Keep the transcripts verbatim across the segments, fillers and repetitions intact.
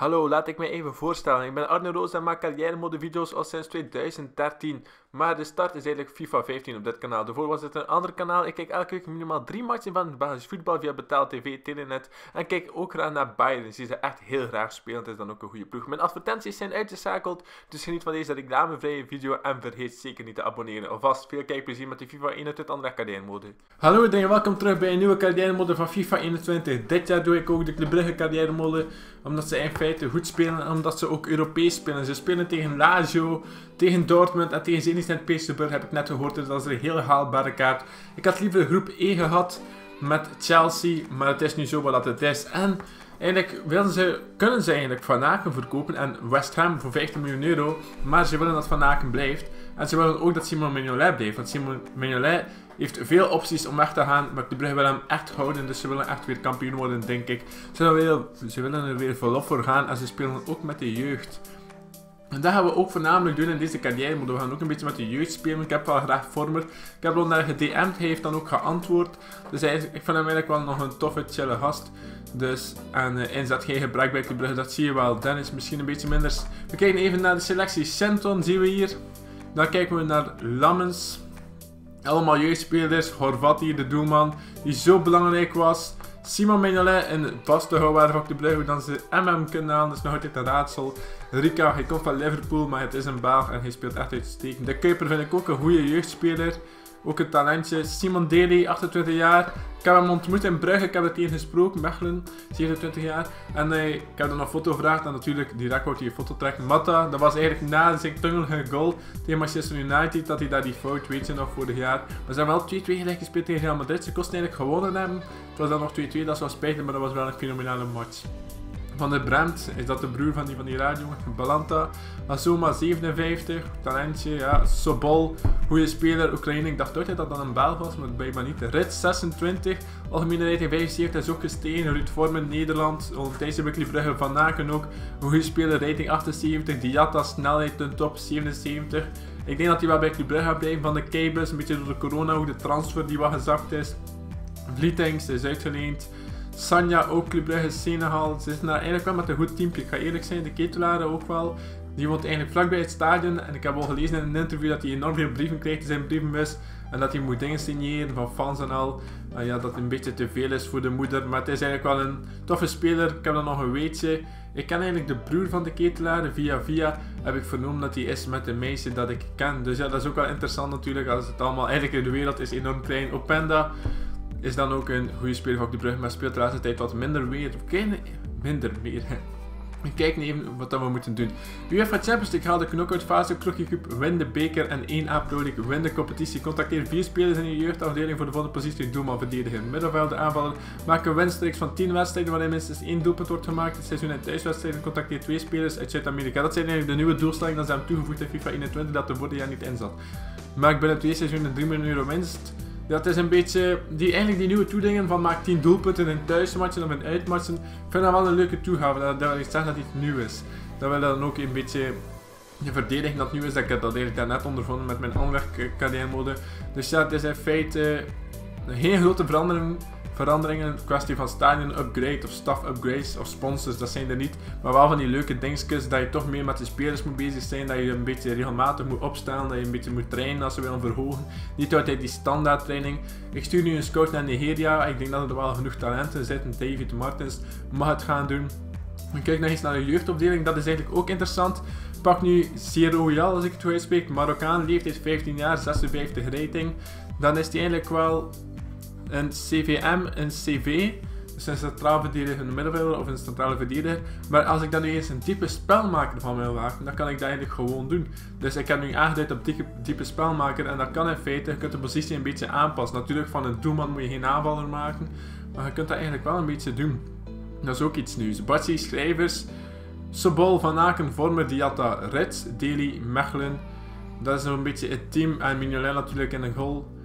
Hallo, laat ik mij even voorstellen. Ik ben Arne Roos en maak carrière-mode video's al sinds twintig dertien. Maar de start is eigenlijk FIFA vijftien op dit kanaal. Daarvoor was het een ander kanaal. Ik kijk elke week minimaal drie matchen van het Belgisch voetbal via Betaal T V Telenet. En kijk ook graag naar Bayern. Die ze echt heel graag spelen. Het is dan ook een goede ploeg. Mijn advertenties zijn uitgeschakeld. Dus geniet van deze reclamevrije video. En vergeet zeker niet te abonneren. Alvast veel kijkplezier met de FIFA eenentwintig andere carrière-mode. Hallo iedereen, welkom terug bij een nieuwe carrière-mode van FIFA eenentwintig. Dit jaar doe ik ook de Club Brugge carrière-mode. Omdat ze in feite goed spelen, omdat ze ook Europees spelen. Ze spelen tegen Lazio, tegen Dortmund en tegen Zenit P S V, heb ik net gehoord. Dus dat is een heel haalbare kaart. Ik had liever groep E gehad met Chelsea, maar het is nu zo wat het is. En eigenlijk willen ze, kunnen ze eigenlijk Van Aken verkopen en West Ham voor vijftien miljoen euro, maar ze willen dat Van Aken blijft. En ze willen ook dat Simon Mignolet blijft, want Simon Mignolet heeft veel opties om weg te gaan, maar de Brugge wil hem echt houden, dus ze willen echt weer kampioen worden, denk ik. Ze willen, ze willen er weer volop voor gaan en ze spelen ook met de jeugd. En dat gaan we ook voornamelijk doen in deze carrière, maar we gaan ook een beetje met de jeugd spelen. Ik heb wel graag Vormer. Ik heb al naar gedm'd, hij heeft dan ook geantwoord. Dus hij is, ik vind hem eigenlijk wel nog een toffe, chille gast. Dus aan uh, inzet geen gebruik bij de Brugge, dat zie je wel. Dennis misschien een beetje minder. We kijken even naar de selectie. Centon zien we hier. Dan kijken we naar Lammens. Allemaal jeugdspelers. Horvat hier, de doelman, die zo belangrijk was. Simon Mignolet, een vaste houder van de Brugge, dan ze M M kunnen halen, dat is nog altijd een raadsel. Rika, hij komt van Liverpool, maar het is een Belg en hij speelt echt uitstekend. De Kuiper vind ik ook een goede jeugdspeler, ook een talentje. Simon Daly, achtentwintig jaar. Ik heb hem ontmoet in Brugge, ik heb er tegen gesproken, Mechelen, zevenentwintig jaar. En eh, ik heb dan een foto gevraagd en natuurlijk direct wordt hij een foto trekken. Matta, dat was eigenlijk na zijn tungelige goal tegen Manchester United, dat hij daar die fout, weet je nog, vorig jaar. Maar ze hebben wel twee twee gelijk gespeeld tegen Real Madrid, ze kosten eigenlijk gewonnen hebben. Het was dan nog twee twee, dat is wel spijtig, maar dat was wel een fenomenale match. Van de Bremt, is dat de broer van die van die raadjongen, Balanta. Azoma zevenenvijftig, talentje, ja. Sobol, goede speler, Oekraïne. Ik dacht altijd dat dat een Belg was, maar dat blijkt maar niet. Ritz zesentwintig, algemene rating vijfenzeventig, is ook gestegen. Ruud Vormen, Nederland, Olympische Weekly Brugge, Van Aken ook. Goede speler, rating achtenzeventig, Diatta, snelheid ten top zevenenzeventig. Ik denk dat hij wel bij Club Brugge gaat blijven. Van de Keibus, een beetje door de corona, ook de transfer die wat gezakt is. Vlietings is uitgeleend. Sanja, ook Club Brugge, Senegal. Ze is nou eigenlijk wel met een goed teampje. Ik ga eerlijk zijn, de Ketelaere ook wel. Die woont eigenlijk vlakbij het stadion. En ik heb al gelezen in een interview dat hij enorm veel brieven krijgt in zijn brievenbus. En dat hij moet dingen signeren van fans en al. En ja, dat het een beetje te veel is voor de moeder. Maar het is eigenlijk wel een toffe speler. Ik heb dan nog een weetje. Ik ken eigenlijk de broer van de Ketelaere. Via via heb ik vernomen dat hij is met een meisje dat ik ken. Dus ja, dat is ook wel interessant natuurlijk. Als het allemaal eigenlijk in de wereld is enorm klein. Openda is dan ook een goede speler van de Brugge, maar speelt de laatste tijd wat minder weer. Kijk, minder meer. We kijken even wat dan we moeten doen. UEFA Champions League haalt de knock-out fase, Crocky Cup, win de beker en één A Pro League, win de competitie. Contacteer vier spelers in je jeugdafdeling voor de volgende positie. Doelman, verdediger, middenvelder, aanvaller. Maak een winstreeks van tien wedstrijden waarin minstens één doelpunt wordt gemaakt. Het seizoen en thuiswedstrijden. Contacteer twee spelers uit Zuid-Amerika. Dat zijn eigenlijk de nieuwe doelstellingen dat ze hebben toegevoegd in FIFA eenentwintig dat er vorig jaar niet in zat. Maak binnen twee seizoenen drie miljoen euro winst. Dat is een beetje die, eigenlijk die nieuwe toedingen van maak tien doelpunten in thuismatchen of in uitmatchen. Ik vind dat wel een leuke toegave, dat, dat wil ik zeggen dat iets nieuw is. Dat wil dan ook een beetje de verdediging dat nieuw is. Dat ik heb dat eigenlijk daarnet ondervonden met mijn aanwerkcarrière-mode. Dus ja, het is in feite geen grote verandering. Veranderingen, kwestie van stadion upgrade of staff upgrades of sponsors, dat zijn er niet. Maar wel van die leuke dingetjes dat je toch meer met de spelers moet bezig zijn. Dat je een beetje regelmatig moet opstaan, dat je een beetje moet trainen als ze willen verhogen. Niet altijd die standaard training. Ik stuur nu een scout naar Nigeria. Ik denk dat er wel genoeg talenten zitten. David Martens mag het gaan doen. Dan kijk nog eens naar de jeugdopdeling, dat is eigenlijk ook interessant. Pak nu Zeroyal als ik het goed uitspreek. Marokkaan, leeftijd vijftien jaar, zesenvijftig rating. Dan is die eigenlijk wel een C V M, een C V, dus een centraal verdediger, een middenvelder of een centrale verdediger. Maar als ik dan nu eens een diepe spelmaker van wil maken, dan kan ik dat eigenlijk gewoon doen. Dus ik heb nu aangeduid op diepe, diepe spelmaker en dat kan in feite, je kunt de positie een beetje aanpassen. Natuurlijk van een doelman moet je geen aanvaller maken, maar je kunt dat eigenlijk wel een beetje doen. Dat is ook iets nieuws. Batsi, Schrijvers, Sobol, Van Aken, Vormer, Diatta, Ritz, Daly, Mechelen. Dat is een beetje het team en Mignolet natuurlijk in de goal.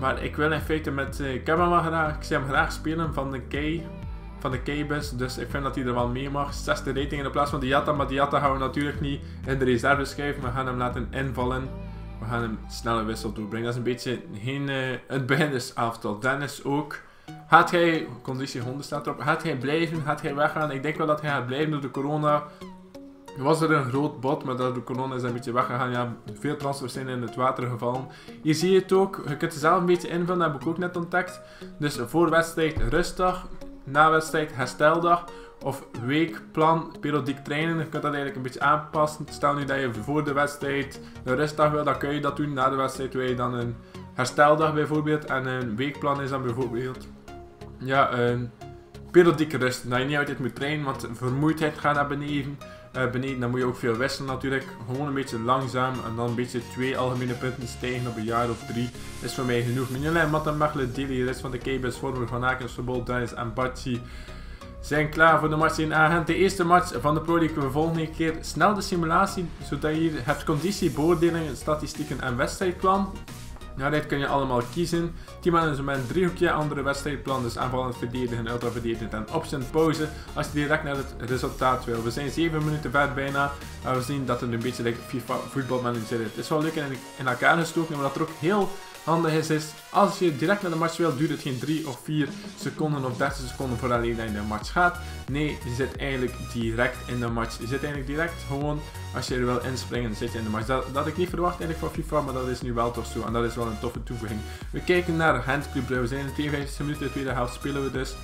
Maar ik wil in feite met, ik heb hem wel graag, ik zie hem graag spelen van de K, van de K-bus, dus ik vind dat hij er wel mee mag. Zesde rating in de plaats van Diatta, maar Diatta gaan we natuurlijk niet in de reserve schuiven, we gaan hem laten invallen. We gaan hem snel een wissel doorbrengen, dat is een beetje geen, uh, het beginnerselftal. Dennis ook, Gaat hij, conditie honden staat erop, gaat hij blijven, gaat hij weggaan? Ik denk wel dat hij gaat blijven door de corona. Was er een groot bod, maar door de corona is hij een beetje weggegaan. Ja, veel transfers zijn in het water gevallen. Hier zie je het ook, je kunt er zelf een beetje invullen, dat heb ik ook net ontdekt. Dus voor wedstrijd rustdag, na wedstrijd hersteldag of weekplan, periodiek trainen. Je kunt dat eigenlijk een beetje aanpassen. Stel nu dat je voor de wedstrijd een rustdag wil, dan kun je dat doen. Na de wedstrijd wil je dan een hersteldag bijvoorbeeld. En een weekplan is dan bijvoorbeeld... Ja, een periodieke rust, dat je niet altijd moet trainen, want vermoeidheid gaat naar beneden. Uh, beneden, dan moet je ook veel wisselen natuurlijk. Gewoon een beetje langzaam en dan een beetje twee algemene punten stijgen op een jaar of drie. Is voor mij genoeg. Mignolet, Matta, Mechelen, Daly, Ritz, Van de Keibus, Horvat, Van Aken, Sobol, Dennis en Batsi zijn klaar voor de match in Agen. De eerste match van de Pro League. We volgende keer snel de simulatie, zodat je hier hebt conditie, beoordelingen, statistieken en wedstrijdplan. Ja, dit kun je allemaal kiezen. Teammanagement, driehoekje, andere wedstrijdplan. Dus aanvallend verdedigen, ultra verdedigen en option pauze. Als je direct naar het resultaat wil. We zijn zeven minuten ver bijna. En we zien dat het een beetje like FIFA voetbalmanager is. Het is wel leuk in elkaar gestoken. Maar dat er ook heel handig is, is als je direct naar de match wil, duurt het geen drie of vier seconden of dertig seconden voor alleen dat je naar de match gaat. Nee, je zit eigenlijk direct in de match. Je zit eigenlijk direct gewoon, als je er wil inspringen, zit je in de match. Dat had ik niet verwacht eigenlijk van FIFA, maar dat is nu wel toch zo. En dat is wel een toffe toevoeging. We kijken naar Handclub. We zijn in vijfenvijftig minuten, de tweede helft spelen we dus.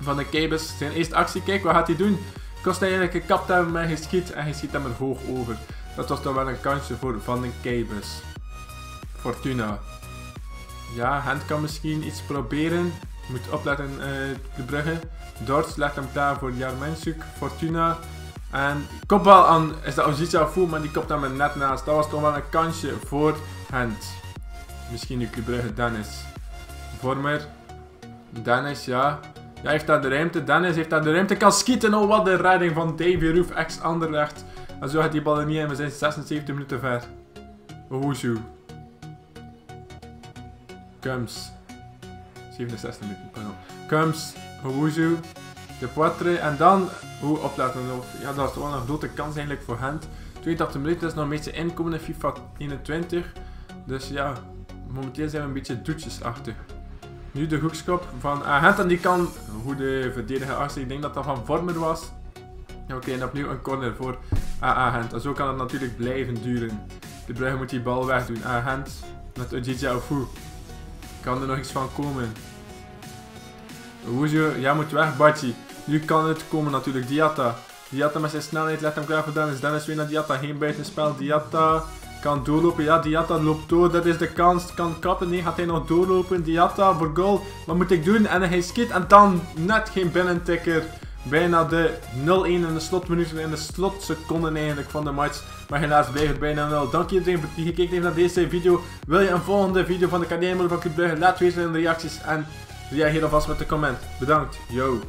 Van de Keibus, zijn eerste actie. Kijk, wat gaat hij doen? Kost hij eigenlijk een kap hem en geschiet en hij schiet hem er hoog over. Dat was toch wel een kansje voor Van de Keibus. Fortuna. Ja, Gent kan misschien iets proberen. Moet opletten, uh, de Brugge. Dorts legt hem klaar voor Jarmensuk, Fortuna. En kopbal aan, is dat Ozica Fou, maar die kopt hem er net naast. Dat was toch wel een kansje voor Gent. Misschien nu de Brugge, Dennis. Vormer. Dennis, ja. Hij heeft daar de ruimte, Dennis heeft daar de ruimte. Kan schieten, oh wat een redding van Davy Roof, ex-Anderlecht. En zo gaat die bal er niet in, we zijn zesenzeventig minuten ver. Ohoezo. Kums, zevenenzestig minuten, pardon. Kums, Owuzu, De Poitre en dan, hoe opletten. Ja, dat is toch wel een grote kans eigenlijk voor Gent. tweeëntachtig minuten, dat is nog een beetje inkomen in FIFA eenentwintig. Dus ja, momenteel zijn we een beetje doetjesachtig. Nu de hoekschop van uh, Gent en die kan, hoe de verdediger actie, ik denk dat dat van Vormer was. Oké, okay, en opnieuw een corner voor uh, Gent. En zo kan het natuurlijk blijven duren. De Brugge moet die bal wegdoen. Uh, Gent met Ojija Ofu. Kan er nog iets van komen? Owoezo, jij moet weg, Batsi. Nu kan het komen natuurlijk. Diatta. Diatta met zijn snelheid legt hem klaar voor Dennis. Dennis weer naar Diatta. Geen buitenspel. Diatta kan doorlopen. Ja, Diatta loopt door. Dat is de kans. Kan kappen. Nee, gaat hij nog doorlopen? Diatta voor goal. Wat moet ik doen? En hij schiet. En dan net geen binnentikker. Bijna de nul een in de slotminuten, in de slotseconden eigenlijk van de match. Maar helaas blijft het bijna nul. Dank iedereen voor die gekeken heeft naar deze video. Wil je een volgende video van de Academie van Club Brugge? Laat weten in de reacties en reageer alvast met de comment. Bedankt. Yo.